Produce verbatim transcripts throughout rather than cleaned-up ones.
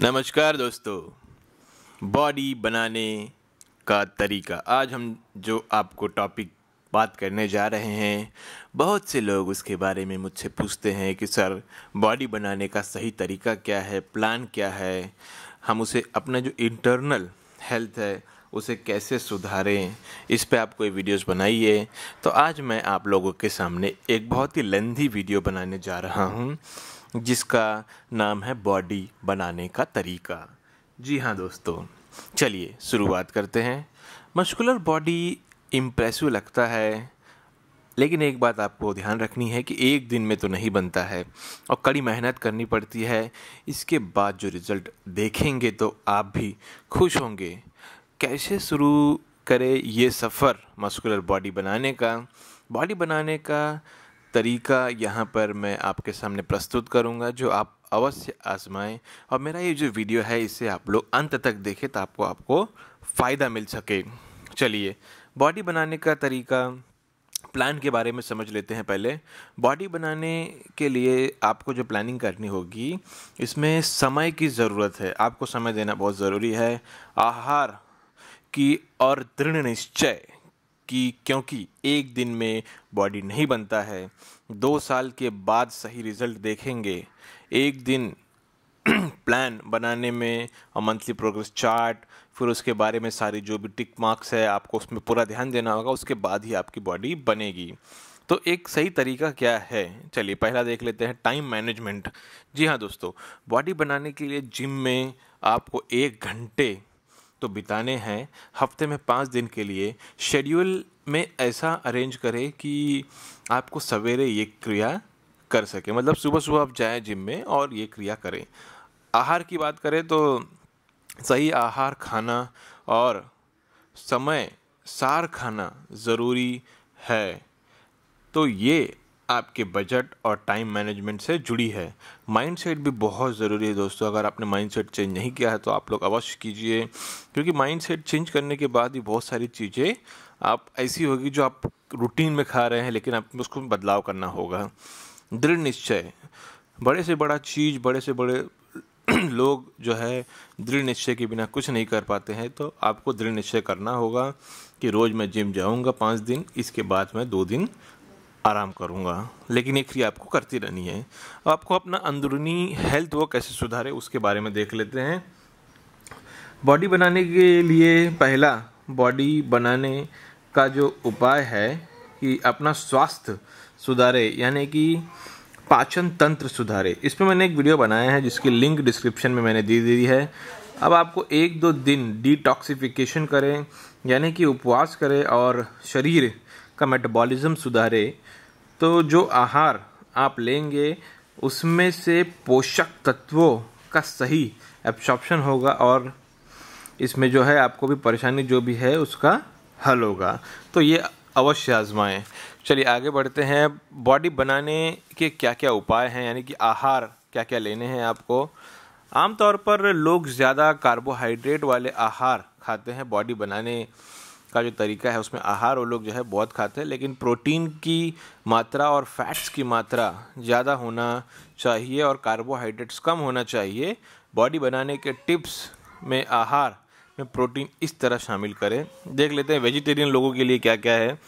नमस्कार दोस्तों, बॉडी बनाने का तरीका। आज हम जो आपको टॉपिक बात करने जा रहे हैं, बहुत से लोग उसके बारे में मुझसे पूछते हैं कि सर बॉडी बनाने का सही तरीका क्या है, प्लान क्या है, हम उसे अपना जो इंटरनल हेल्थ है उसे कैसे सुधारें। इस पे आप कोई वीडियोस बनाइए। तो आज मैं आप लोगों के सामने एक बहुत ही लेंथी वीडियो बनाने जा रहा हूँ जिसका नाम है बॉडी बनाने का तरीका। जी हाँ दोस्तों, चलिए शुरुआत करते हैं। मस्कुलर बॉडी इम्प्रेसिव लगता है, लेकिन एक बात आपको ध्यान रखनी है कि एक दिन में तो नहीं बनता है और कड़ी मेहनत करनी पड़ती है। इसके बाद जो रिज़ल्ट देखेंगे तो आप भी खुश होंगे। कैसे शुरू करें ये सफ़र मस्कुलर बॉडी बनाने का? बॉडी बनाने का तरीका यहाँ पर मैं आपके सामने प्रस्तुत करूँगा, जो आप अवश्य आजमाएं। और मेरा ये जो वीडियो है इसे आप लोग अंत तक देखें तो आपको आपको फ़ायदा मिल सके। चलिए बॉडी बनाने का तरीका प्लान के बारे में समझ लेते हैं। पहले बॉडी बनाने के लिए आपको जो प्लानिंग करनी होगी इसमें समय की ज़रूरत है। आपको समय देना बहुत ज़रूरी है, आहार की और दृढ़ निश्चय कि क्योंकि एक दिन में बॉडी नहीं बनता है। दो साल के बाद सही रिज़ल्ट देखेंगे। एक दिन प्लान बनाने में और मंथली प्रोग्रेस चार्ट, फिर उसके बारे में सारी जो भी टिक मार्क्स है आपको उसमें पूरा ध्यान देना होगा, उसके बाद ही आपकी बॉडी बनेगी। तो एक सही तरीका क्या है, चलिए पहला देख लेते हैं, टाइम मैनेजमेंट। जी हाँ दोस्तों, बॉडी बनाने के लिए जिम में आपको एक घंटे तो बिताने हैं। हफ्ते में पाँच दिन के लिए शेड्यूल में ऐसा अरेंज करें कि आपको सवेरे ये क्रिया कर सके, मतलब सुबह सुबह आप जाएं जिम में और ये क्रिया करें। आहार की बात करें तो सही आहार खाना और समय सार खाना ज़रूरी है। तो ये आपके बजट और टाइम मैनेजमेंट से जुड़ी है। माइंडसेट भी बहुत ज़रूरी है दोस्तों। अगर आपने माइंडसेट चेंज नहीं किया है तो आप लोग अवश्य कीजिए, क्योंकि माइंडसेट चेंज करने के बाद ही बहुत सारी चीज़ें आप ऐसी होगी जो आप रूटीन में खा रहे हैं, लेकिन आप उसको बदलाव करना होगा। दृढ़ निश्चय, बड़े से बड़ा चीज़, बड़े से बड़े लोग जो है दृढ़ निश्चय के बिना कुछ नहीं कर पाते हैं। तो आपको दृढ़ निश्चय करना होगा कि रोज़ मैं जिम जाऊँगा पाँच दिन, इसके बाद मैं दो दिन आराम करूँगा, लेकिन एक क्रिया आपको करती रहनी है। आपको अपना अंदरूनी हेल्थ वो कैसे सुधारे उसके बारे में देख लेते हैं। बॉडी बनाने के लिए पहला बॉडी बनाने का जो उपाय है कि अपना स्वास्थ्य सुधारे, यानी कि पाचन तंत्र सुधारे। इस पर मैंने एक वीडियो बनाया है जिसकी लिंक डिस्क्रिप्शन में मैंने दे दी है। अब आपको एक दो दिन डिटॉक्सिफिकेशन करें, यानी कि उपवास करें और शरीर का मेटाबॉलिज्म सुधारे। तो जो आहार आप लेंगे उसमें से पोषक तत्वों का सही एब्सॉर्प्शन होगा और इसमें जो है आपको भी परेशानी जो भी है उसका हल होगा। तो ये अवश्य आजमाएं। चलिए आगे बढ़ते हैं। बॉडी बनाने के क्या क्या उपाय हैं, यानी कि आहार क्या क्या लेने हैं आपको। आमतौर पर लोग ज़्यादा कार्बोहाइड्रेट वाले आहार खाते हैं। बॉडी बनाने का जो तरीका है उसमें आहार वो लोग जो है बहुत खाते हैं, लेकिन प्रोटीन की मात्रा और फैट्स की मात्रा ज़्यादा होना चाहिए और कार्बोहाइड्रेट्स कम होना चाहिए। बॉडी बनाने के टिप्स में आहार में प्रोटीन इस तरह शामिल करें। देख लेते हैं वेजिटेरियन लोगों के लिए क्या क्या है।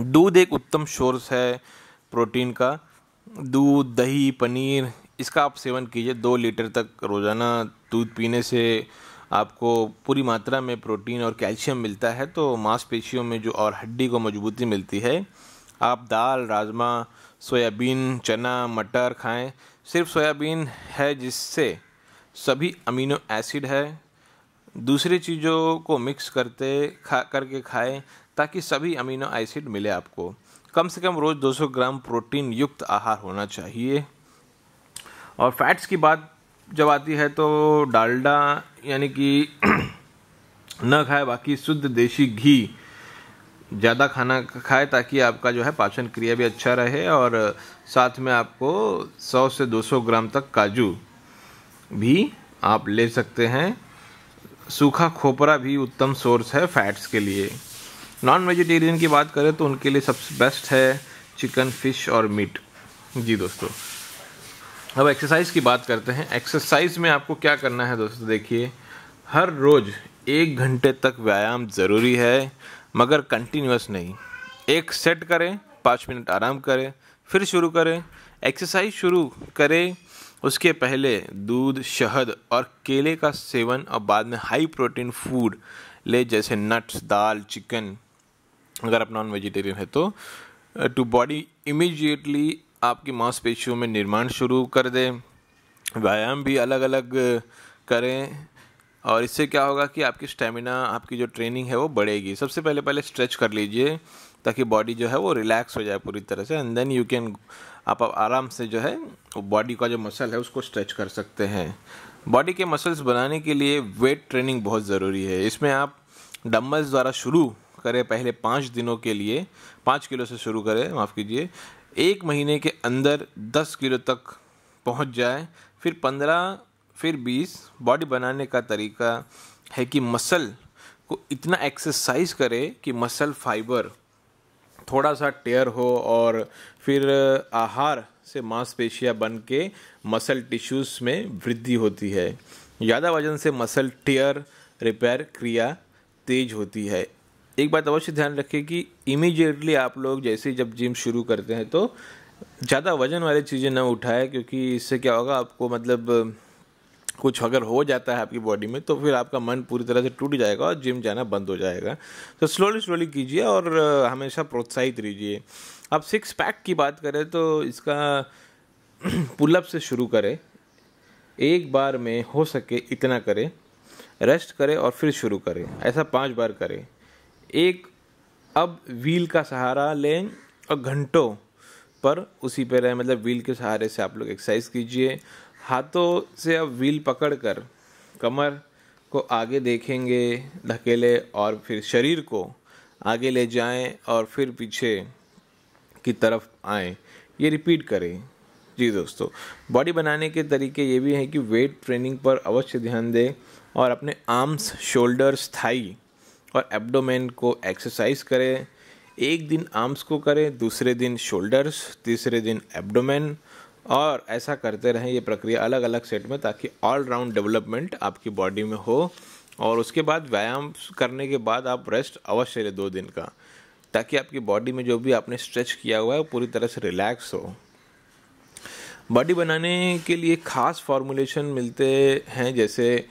दूध एक उत्तम सोर्स है प्रोटीन का। दूध, दही, पनीर, इसका आप सेवन कीजिए। दो लीटर तक रोज़ाना दूध पीने से आपको पूरी मात्रा में प्रोटीन और कैल्शियम मिलता है, तो मांसपेशियों में जो और हड्डी को मजबूती मिलती है। आप दाल, राजमा, सोयाबीन, चना, मटर खाएं। सिर्फ सोयाबीन है जिससे सभी अमीनो एसिड है। दूसरी चीज़ों को मिक्स करते खा करके खाएं ताकि सभी अमीनो एसिड मिले आपको। कम से कम रोज़ दो सौ ग्राम प्रोटीन युक्त आहार होना चाहिए। और फैट्स की बात जब आती है तो डालडा यानी कि न खाए, बाकी शुद्ध देशी घी ज़्यादा खाना खाए ताकि आपका जो है पाचन क्रिया भी अच्छा रहे। और साथ में आपको सौ से दो सौ ग्राम तक काजू भी आप ले सकते हैं। सूखा खोपरा भी उत्तम सोर्स है फैट्स के लिए। नॉन वेजिटेरियन की बात करें तो उनके लिए सबसे बेस्ट है चिकन, फिश और मीट। जी दोस्तों, अब एक्सरसाइज की बात करते हैं। एक्सरसाइज में आपको क्या करना है दोस्तों, देखिए हर रोज़ एक घंटे तक व्यायाम ज़रूरी है, मगर कंटिन्यूस नहीं। एक सेट करें, पाँच मिनट आराम करें, फिर शुरू करें। एक्सरसाइज शुरू करें उसके पहले दूध, शहद और केले का सेवन और बाद में हाई प्रोटीन फूड ले, जैसे नट्स, दाल, चिकन, अगर आप नॉन वेजिटेरियन है तो। टू बॉडी इमीडिएटली आपकी मांसपेशियों में निर्माण शुरू कर दें। व्यायाम भी अलग अलग करें और इससे क्या होगा कि आपकी स्टेमिना, आपकी जो ट्रेनिंग है वो बढ़ेगी। सबसे पहले पहले स्ट्रेच कर लीजिए ताकि बॉडी जो है वो रिलैक्स हो जाए पूरी तरह से, एंड देन यू कैन आप आराम से जो है वो बॉडी का जो मसल है उसको स्ट्रेच कर सकते हैं। बॉडी के मसल्स बनाने के लिए वेट ट्रेनिंग बहुत ज़रूरी है। इसमें आप डम्बल्स द्वारा शुरू करें, पहले पाँच दिनों के लिए पाँच किलो से शुरू करें, माफ़ कीजिए, एक महीने के अंदर दस किलो तक पहुँच जाए, फिर पंद्रह, फिर बीस। बॉडी बनाने का तरीका है कि मसल को इतना एक्सरसाइज करें कि मसल फाइबर थोड़ा सा टेयर हो, और फिर आहार से मांसपेशियां बन के मसल टिश्यूज़ में वृद्धि होती है। ज़्यादा वजन से मसल टेयर रिपेयर क्रिया तेज होती है। एक बात अवश्य ध्यान रखें कि इमीडिएटली आप लोग जैसे ही जब जिम शुरू करते हैं तो ज़्यादा वजन वाली चीज़ें ना उठाएं, क्योंकि इससे क्या होगा आपको, मतलब कुछ अगर हो जाता है आपकी बॉडी में तो फिर आपका मन पूरी तरह से टूट जाएगा और जिम जाना बंद हो जाएगा। तो स्लोली स्लोली कीजिए और हमेशा प्रोत्साहित रहिए। अब सिक्स पैक की बात करें तो इसका पुलअप से शुरू करें, एक बार में हो सके इतना करें, रेस्ट करें और फिर शुरू करें। ऐसा पांच बार करें। एक अब व्हील का सहारा लें और घंटों पर उसी पर रहें, मतलब व्हील के सहारे से आप लोग एक्सरसाइज कीजिए। हाथों से अब व्हील पकड़कर कमर को आगे देखेंगे, धकेले और फिर शरीर को आगे ले जाएं और फिर पीछे की तरफ आएं। ये रिपीट करें। जी दोस्तों, बॉडी बनाने के तरीके ये भी हैं कि वेट ट्रेनिंग पर अवश्य ध्यान दें और अपने आर्म्स, शोल्डर्स, थाई और एब्डोमेन को एक्सरसाइज करें। एक दिन आर्म्स को करें, दूसरे दिन शोल्डर्स, तीसरे दिन एब्डोमेन, और ऐसा करते रहें ये प्रक्रिया अलग अलग सेट में, ताकि ऑल राउंड डेवलपमेंट आपकी बॉडी में हो। और उसके बाद व्यायाम करने के बाद आप रेस्ट अवश्य लें दो दिन का, ताकि आपकी बॉडी में जो भी आपने स्ट्रेच किया हुआ है वो पूरी तरह से रिलैक्स हो। बॉडी बनाने के लिए ख़ास फॉर्मूलेशन मिलते हैं, जैसे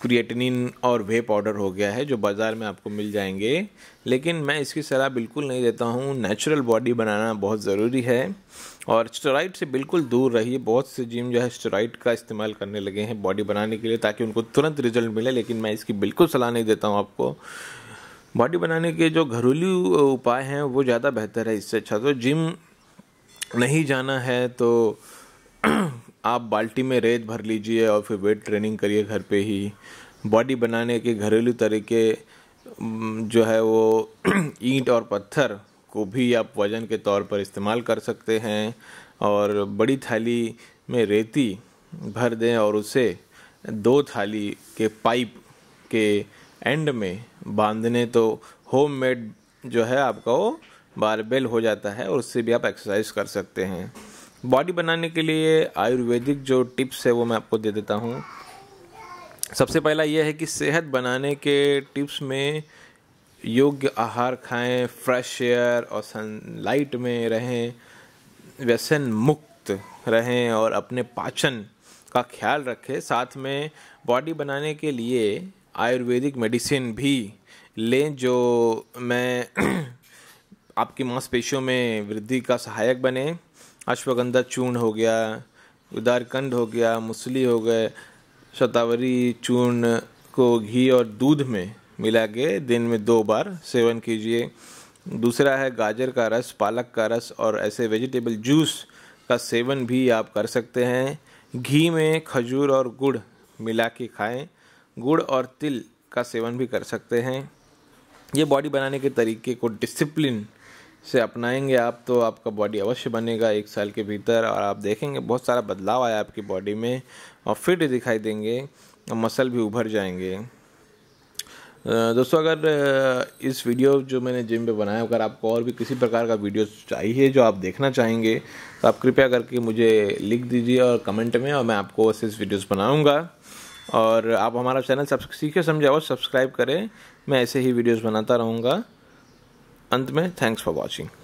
क्रिएटिनिन और वे पाउडर हो गया है जो बाज़ार में आपको मिल जाएंगे, लेकिन मैं इसकी सलाह बिल्कुल नहीं देता हूँ। नेचुरल बॉडी बनाना बहुत ज़रूरी है और स्टेरॉइड से बिल्कुल दूर रहिए। बहुत से जिम जो है स्टेरॉइड का इस्तेमाल करने लगे हैं बॉडी बनाने के लिए ताकि उनको तुरंत रिजल्ट मिले, लेकिन मैं इसकी बिल्कुल सलाह नहीं देता हूँ आपको। बॉडी बनाने के जो घरेलू उपाय हैं वो ज़्यादा बेहतर है। इससे अच्छा तो जिम नहीं जाना है तो आप बाल्टी में रेत भर लीजिए और फिर वेट ट्रेनिंग करिए घर पे ही। बॉडी बनाने के घरेलू तरीके जो है वो ईंट और पत्थर को भी आप वज़न के तौर पर इस्तेमाल कर सकते हैं, और बड़ी थाली में रेती भर दें और उसे दो थाली के पाइप के एंड में बांधने, तो होममेड जो है आपका वो बारबेल हो जाता है और उससे भी आप एक्सरसाइज कर सकते हैं। बॉडी बनाने के लिए आयुर्वेदिक जो टिप्स है वो मैं आपको दे देता हूँ। सबसे पहला यह है कि सेहत बनाने के टिप्स में योग्य आहार खाएं, फ्रेश एयर और सनलाइट में रहें, व्यसन मुक्त रहें और अपने पाचन का ख्याल रखें। साथ में बॉडी बनाने के लिए आयुर्वेदिक मेडिसिन भी लें जो मैं आपकी मांसपेशियों में वृद्धि का सहायक बने। अश्वगंधा चूर्ण हो गया, उदारकंद हो गया, मूसली हो गए। शतावरी चूर्ण को घी और दूध में मिला के दिन में दो बार सेवन कीजिए। दूसरा है गाजर का रस, पालक का रस और ऐसे वेजिटेबल जूस का सेवन भी आप कर सकते हैं। घी में खजूर और गुड़ मिला के खाएँ। गुड़ और तिल का सेवन भी कर सकते हैं। ये बॉडी बनाने के तरीके को डिसिप्लिन से अपनाएंगे आप तो आपका बॉडी अवश्य बनेगा एक साल के भीतर, और आप देखेंगे बहुत सारा बदलाव आया आपकी बॉडी में और फिट दिखाई देंगे और मसल भी उभर जाएंगे। दोस्तों अगर इस वीडियो जो मैंने जिम पे बनाया, अगर आपको और भी किसी प्रकार का वीडियो चाहिए जो आप देखना चाहेंगे तो आप कृपया करके मुझे लिख दीजिए और कमेंट में, और मैं आपको वैसे इस वीडियोस बनाऊंगा। और आप हमारा चैनल सीखे समझे और सब्सक्राइब करें, मैं ऐसे ही वीडियोस बनाता रहूँगा। अंत में थैंक्स फॉर वॉचिंग।